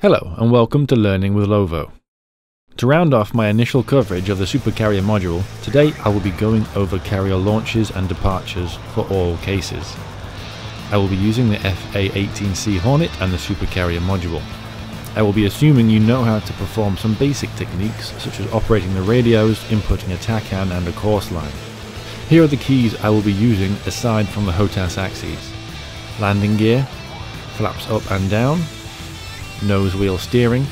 Hello and welcome to Learning with Lovo. To round off my initial coverage of the SuperCarrier module, today I will be going over carrier launches and departures for all cases. I will be using the F/A-18C Hornet and the SuperCarrier module. I will be assuming you know how to perform some basic techniques such as operating the radios, inputting a TACAN and a course line. Here are the keys I will be using aside from the HOTAS axes: landing gear, flaps up and down, nose wheel steering,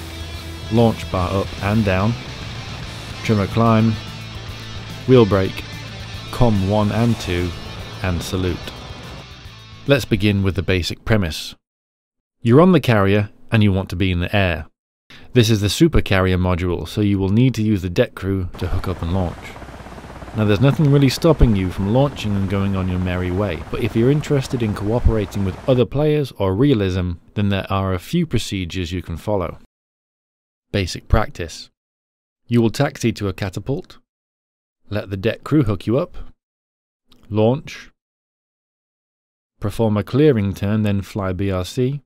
launch bar up and down, trimmer climb, wheel brake, COM 1 and 2, and salute. Let's begin with the basic premise. You're on the carrier and you want to be in the air. This is the SuperCarrier module, so you will need to use the deck crew to hook up and launch. Now, there's nothing really stopping you from launching and going on your merry way, but if you're interested in cooperating with other players or realism, then there are a few procedures you can follow. Basic practice. You will taxi to a catapult, let the deck crew hook you up, launch, perform a clearing turn, then fly BRC,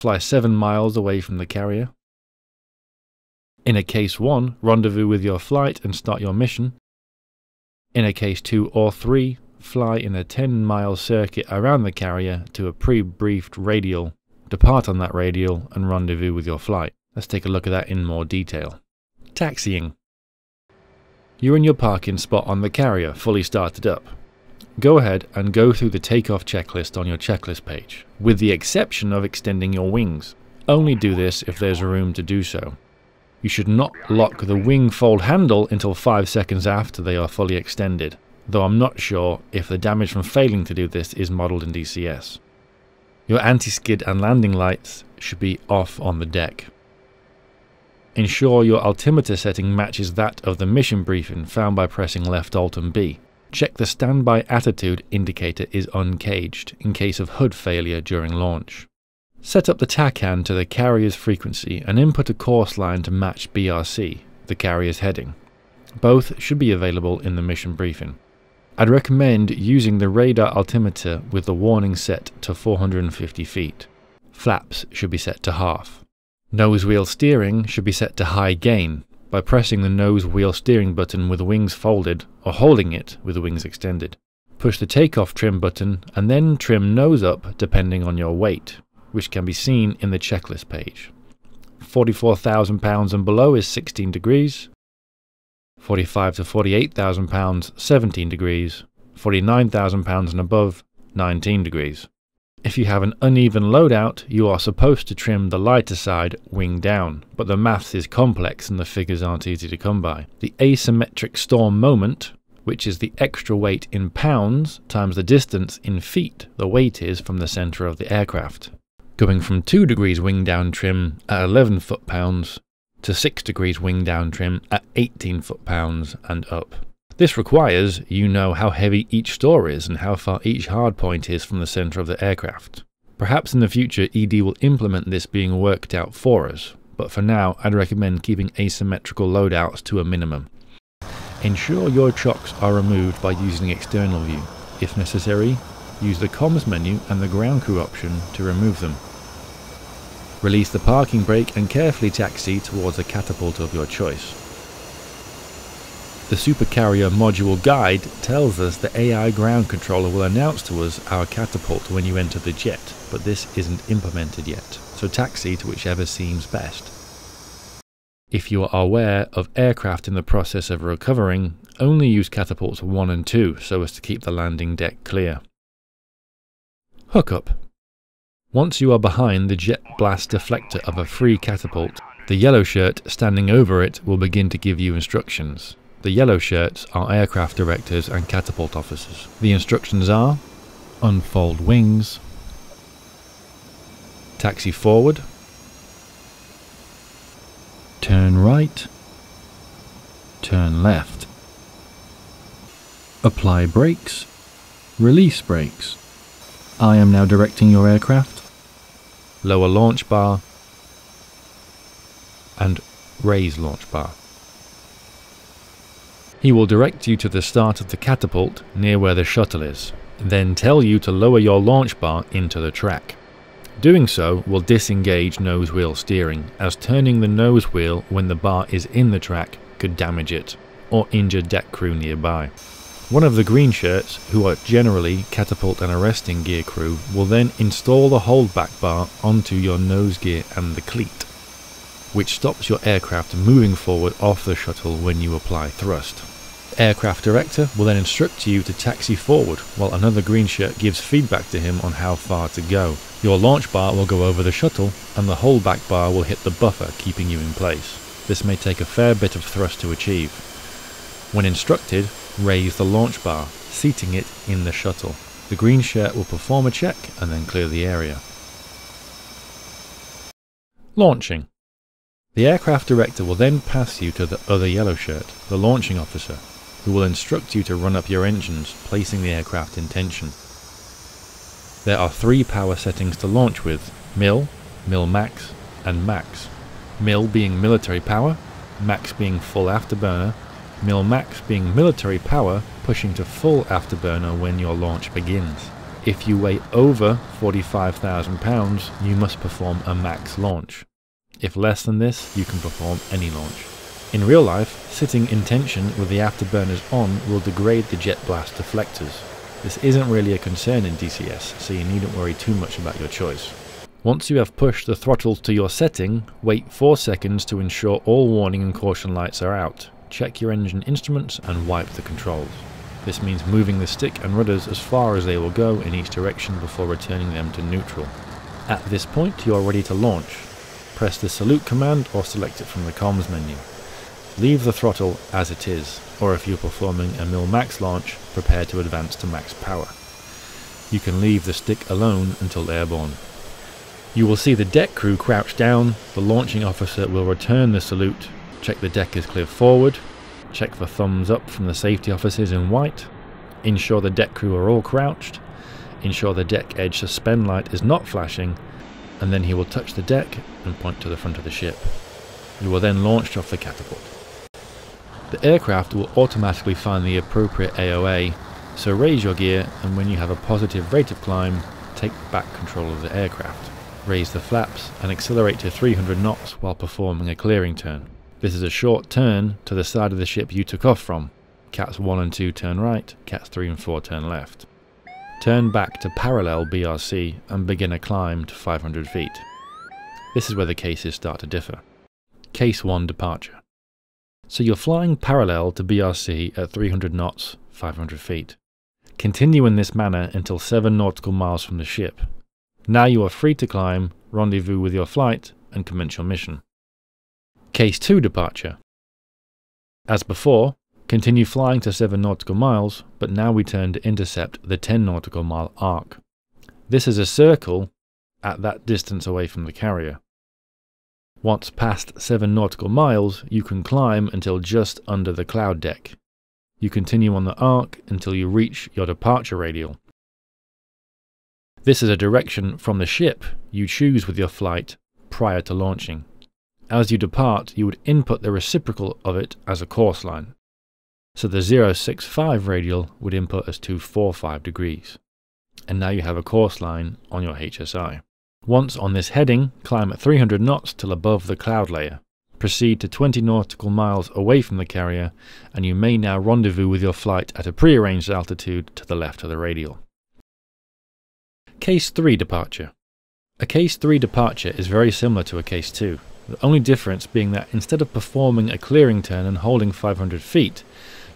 fly 7 miles away from the carrier. In a case 1, rendezvous with your flight and start your mission. In a case 2 or 3, fly in a 10-mile circuit around the carrier to a pre-briefed radial, depart on that radial and rendezvous with your flight. Let's take a look at that in more detail. Taxiing. You're in your parking spot on the carrier, fully started up. Go ahead and go through the takeoff checklist on your checklist page, with the exception of extending your wings. Only do this if there's room to do so. You should not lock the wing fold handle until 5 seconds after they are fully extended, though I'm not sure if the damage from failing to do this is modelled in DCS. Your anti-skid and landing lights should be off on the deck. Ensure your altimeter setting matches that of the mission briefing found by pressing left Alt and B. Check the standby attitude indicator is uncaged in case of HUD failure during launch. Set up the TACAN to the carrier's frequency and input a course line to match BRC, the carrier's heading. Both should be available in the mission briefing. I'd recommend using the radar altimeter with the warning set to 450 feet. Flaps should be set to half. Nose wheel steering should be set to high gain by pressing the nose wheel steering button with wings folded or holding it with the wings extended. Push the takeoff trim button and then trim nose up depending on your weight, which can be seen in the checklist page. 44,000 pounds and below is 16 degrees, 45 to 48,000 pounds 17 degrees, 49,000 pounds and above 19 degrees. If you have an uneven loadout, you are supposed to trim the lighter side wing down, but the maths is complex and the figures aren't easy to come by. The asymmetric storm moment, which is the extra weight in pounds times the distance in feet the weight is from the center of the aircraft, going from 2 degrees wing down trim at 11 foot-pounds to 6 degrees wing down trim at 18 foot-pounds and up. This requires you know how heavy each store is and how far each hard point is from the center of the aircraft. Perhaps in the future ED will implement this being worked out for us, but for now I'd recommend keeping asymmetrical loadouts to a minimum. Ensure your chocks are removed by using external view. If necessary, use the comms menu and the ground crew option to remove them. Release the parking brake and carefully taxi towards a catapult of your choice. The SuperCarrier module guide tells us the AI ground controller will announce to us our catapult when you enter the jet, but this isn't implemented yet, so taxi to whichever seems best. If you are aware of aircraft in the process of recovering, only use catapults 1 and 2 so as to keep the landing deck clear. Hookup. Once you are behind the jet blast deflector of a free catapult, the yellow shirt standing over it will begin to give you instructions. The yellow shirts are aircraft directors and catapult officers. The instructions are: unfold wings, taxi forward, turn right, turn left, apply brakes, release brakes. I am now directing your aircraft. Lower launch bar and raise launch bar. He will direct you to the start of the catapult near where the shuttle is, then tell you to lower your launch bar into the track. Doing so will disengage nose wheel steering, as turning the nose wheel when the bar is in the track could damage it or injure deck crew nearby. One of the green shirts, who are generally catapult and arresting gear crew, will then install the holdback bar onto your nose gear and the cleat, which stops your aircraft moving forward off the shuttle when you apply thrust. Aircraft director will then instruct you to taxi forward, while another green shirt gives feedback to him on how far to go. Your launch bar will go over the shuttle, and the holdback bar will hit the buffer, keeping you in place. This may take a fair bit of thrust to achieve. When instructed, raise the launch bar, seating it in the shuttle. The green shirt will perform a check and then clear the area. Launching. The aircraft director will then pass you to the other yellow shirt, the launching officer, who will instruct you to run up your engines, placing the aircraft in tension. There are three power settings to launch with: mil, mil max, and max. Mil being military power, max being full afterburner, mil max being military power pushing to full afterburner when your launch begins. If you weigh over 45,000 pounds, you must perform a max launch. If less than this, you can perform any launch. In real life, sitting in tension with the afterburners on will degrade the jet blast deflectors. This isn't really a concern in DCS, so you needn't worry too much about your choice. Once you have pushed the throttle to your setting, wait 4 seconds to ensure all warning and caution lights are out. Check your engine instruments and wipe the controls. This means moving the stick and rudders as far as they will go in each direction before returning them to neutral. At this point, you are ready to launch. Press the salute command or select it from the comms menu. Leave the throttle as it is, or if you're performing a mil max launch, prepare to advance to max power. You can leave the stick alone until airborne. You will see the deck crew crouch down, the launching officer will return the salute, check the deck is clear forward, check for thumbs up from the safety officers in white, ensure the deck crew are all crouched, ensure the deck edge suspend light is not flashing, and then he will touch the deck and point to the front of the ship. You are then launched off the catapult. The aircraft will automatically find the appropriate AOA, so raise your gear, and when you have a positive rate of climb, take back control of the aircraft. Raise the flaps and accelerate to 300 knots while performing a clearing turn. This is a short turn to the side of the ship you took off from. Cats 1 and 2 turn right, Cats 3 and 4 turn left. Turn back to parallel BRC and begin a climb to 500 feet. This is where the cases start to differ. Case 1, departure. So you're flying parallel to BRC at 300 knots, 500 feet. Continue in this manner until 7 nautical miles from the ship. Now you are free to climb, rendezvous with your flight, and commence your mission. Case 2, departure. As before, continue flying to 7 nautical miles, but now we turn to intercept the 10 nautical mile arc. This is a circle at that distance away from the carrier. Once past 7 nautical miles, you can climb until just under the cloud deck. You continue on the arc until you reach your departure radial. This is a direction from the ship you choose with your flight prior to launching. As you depart, you would input the reciprocal of it as a course line. So the 065 radial would input as 245 degrees. And now you have a course line on your HSI. Once on this heading, climb at 300 knots till above the cloud layer. Proceed to 20 nautical miles away from the carrier, and you may now rendezvous with your flight at a prearranged altitude to the left of the radial. Case 3, departure. A Case 3 departure is very similar to a Case 2, the only difference being that instead of performing a clearing turn and holding 500 feet,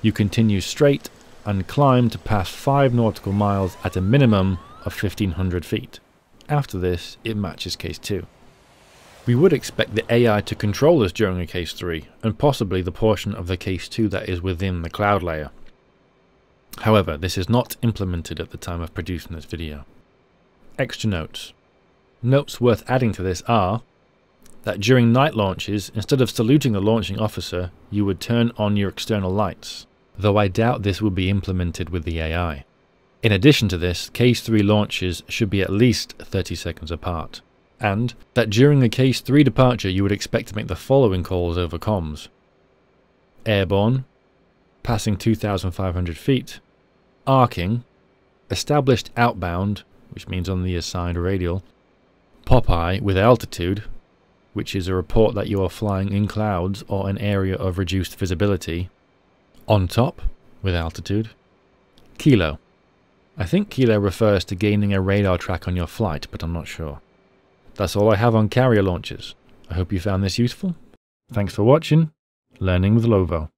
you continue straight and climb to pass 5 nautical miles at a minimum of 1500 feet. After this, it matches Case 2. We would expect the AI to control us during a Case 3, and possibly the portion of the Case 2 that is within the cloud layer. However, this is not implemented at the time of producing this video. Extra notes. Notes worth adding to this are that during night launches, instead of saluting the launching officer, you would turn on your external lights, though I doubt this will be implemented with the AI. In addition to this, Case 3 launches should be at least 30 seconds apart, and that during a Case 3 departure you would expect to make the following calls over comms: airborne, passing 2,500 feet, arcing, established outbound, which means on the assigned radial, Popeye with altitude, which is a report that you are flying in clouds or an area of reduced visibility. On top with altitude. Kilo. I think kilo refers to gaining a radar track on your flight, but I'm not sure. That's all I have on carrier launches. I hope you found this useful. Thanks for watching. Learning with Lovo.